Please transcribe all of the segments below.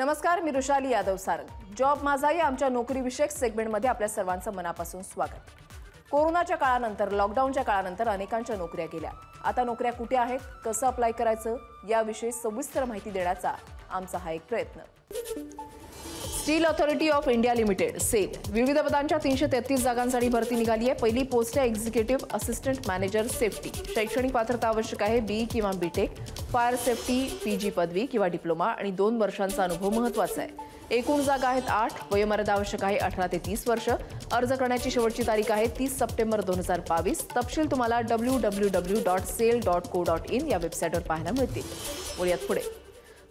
नमस्कार, मी रुशाली यादव सारंग. जॉब माझा या आमच्या नोकरीविषयक सेगमेंटमध्ये आपल्या सर्वांचं मनापासून स्वागत. कोरोनाच्या काळानंतर, लॉकडाऊनच्या काळानंतर अनेकांच्या नोकऱ्या गेल्या. आता नोकऱ्या कुठे आहेत, कसं अप्लाय करायचं याविषयी सविस्तर माहिती देण्याचा आमचा हा एक प्रयत्न. Steel authority of India limited SAIL विविध पदांच्या 333 जागांसाठी भरती निघाली आहे. पहिली पोस्ट आहे एक्झिक्युटिव्ह असिस्टंट मॅनेजर सेफ्टी. शैक्षणिक पात्रता आवश्यक आहे BE किंवा BTEC, फायर सेफ्टी PG पदवी किंवा डिप्लोमा आणि 2 वर्षांचा अनुभव महत्त्वाचा आहे. एकूण जागा आहेत 8. वयोमर्यादा आवश्यक आहे 18 ते 30 वर्ष. अर्ज करण्याची शेवटची तारीख आहे 30 सप्टेंबर 2022. तपशील तुम्हाला www.sale.co.in या वेबसाईटवर पाहायला मिळतील. बोलूयात पुढे.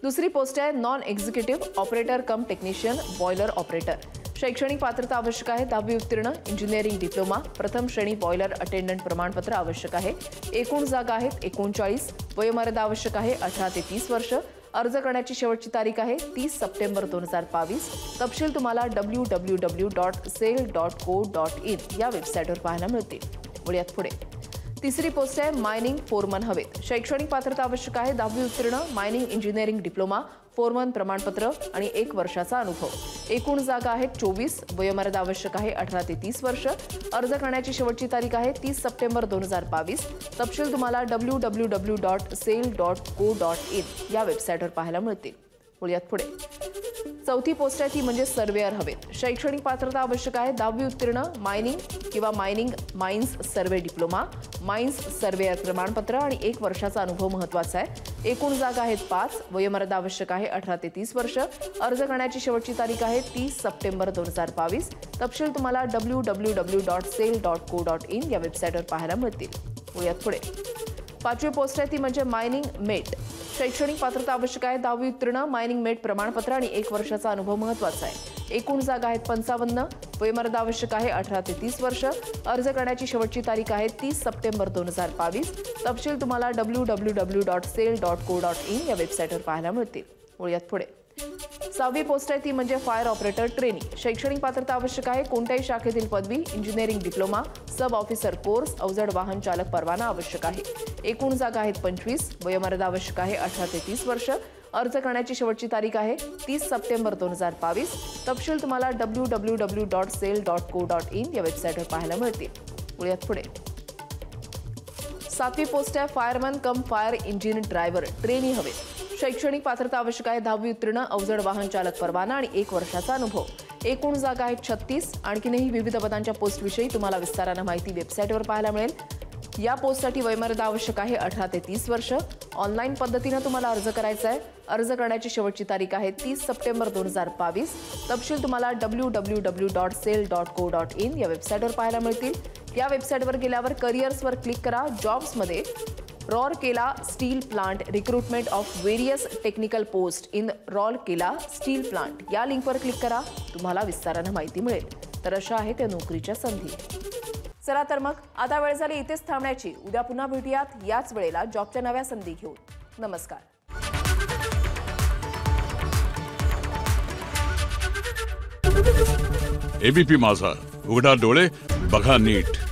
दुसरी पोस्ट आहे non executive operator cum technician boiler operator. शैक्षणिक पात्रता आवश्यक आहे 10वी उत्तीर्ण, इंजिनिअरिंग डिप्लोमा, प्रथम श्रेणी बॉयलर अटेंडंट प्रमाणपत्र आवश्यक आहे. एकूण जागा आहेत 39. वयोमर्यादा आवश्यक आहे 18 ते 30 वर्ष. अर्ज करण्याची शेवटची तारीख आहे 30 सप्टेंबर 2022. तपशील तुम्हाला www.sale.co.in या वेबसाईटवर पाहायला मिळते. वळूयात पुढे. तिसरी पोस्ट आहे मायनिंग फोरमन हवेत. शैक्षणिक पात्रता आवश्यक आहे 10वी उत्तीर्ण, मायनिंग इंजिनिअरिंग डिप्लोमा, फोरमन प्रमाणपत्र आणि 1 वर्षाचा अनुभव. एकूण जागा आहेत 24. वयोमर्यादा आवश्यक आहे 18 ते 30 वर्ष. अर्ज करण्याची शेवटची तारीख आहे 30 सप्टेंबर 2022. तपशील तुम्हाला www.sale.co.in या वेबसाईटवर पाहायला मिळतील. बोलूयात पुढे. चौथी पोस्ट आहे ती म्हणजे सर्वेअर हवेत. शैक्षणिक पात्रता आवश्यक आहे 10वी उत्तीर्ण, मायनिंग किंवा mines survey diploma, mines surveyor प्रमाणपत्र आणि 1 वर्षाचा अनुभव महत्त्वाचा आहे. एकूण जागा आहेत 5. वयोमर्यादा आवश्यक आहे 18 ते 30 वर्ष. अर्ज करण्याची शेवटची तारीख आहे 30 सप्टेंबर 2022. तपशील तुम्हाला www.sale.co.in या वेबसाईटवर पाहायला मिळतील. वळूयात पुढे. पाचवी पोस्ट आहे ती म्हणजे मायनिंग मेट. शैक्षणिक पात्रता आवश्यक आहे 10वी उत्तीर्ण, मायनिंग मेट प्रमाणपत्र आणि 1 वर्षाचा अनुभव महत्त्वाचा आहे. एकूण जागा आहेत 55. वयोमर्यादा आवश्यक आहे 18 ते 30 वर्ष. अर्ज करण्याची शेवटची तारीख आहे 30 सप्टेंबर 2022. तपशील तुम्हाला www.sale.co.in या वेबसाईटवर पाहायला मिळतील. वळूयात पुढे. 6वी पोस्ट आहे ती म्हणजे फायर ऑपरेटर ट्रेनिंग. शैक्षणिक पात्रता आवश्यक आहे कोणत्याही शाखेतील पदवी, engineering diploma, sub officer course, अवजड वाहन चालक परवाना आवश्यक आहे. एकूण जागा आहेत 25. वयोमर्यादा आवश्यक आहे 18 ते 30 वर्ष. अर्ज करण्याची शेवटची तारीख आहे 30 सप्टेंबर 2022. तपशील तुम्हाला www.sale.co.in या वेबसाईटवर पाहायला मिळतील. वळूयात पुढे. 7वी पोस्ट आहे fireman cum fire engine driver trainee हवे. शैक्षणिक पात्रता आवश्यक आहे 10वी उत्तीर्ण, अवजड वाहन चालक परवाना आणि 1 वर्षाचा अनुभव. एकूण जागा आहेत 36. आणखीनही विविध पदांच्या पोस्टविषयी तुम्हाला विस्तारानं माहिती वेबसाईटवर पाहायला मिळेल. या पोस्टसाठी वयोमर्यादा आवश्यक आहे 18 ते 30 वर्ष. ऑनलाईन पद्धतीनं तुम्हाला अर्ज करायचा आहे. अर्ज करण्याची शेवटची तारीख आहे 30 सप्टेंबर 2022. तपशील तुम्हाला www.sale.co.in या वेबसाईटवर पाहायला मिळतील. या वेबसाईटवर गेल्यावर करिअर्सवर क्लिक करा. जॉब्समध्ये Rourkela steel plant recruitment of various technical post in Rourkela steel plant या लिंकवर क्लिक करा. तुम्हाला विस्तारानं माहिती मिळेल. तर अशा आहेत त्या नोकरीच्या संधी. चला तर मग आता वेळ झाली इथेच थांबण्याची. उद्या पुन्हा भेटूयात याच वेळेला जॉबच्या नव्या संधी घेऊन. नमस्कार. ABP माझा, उघडा डोळे, बघा नीट.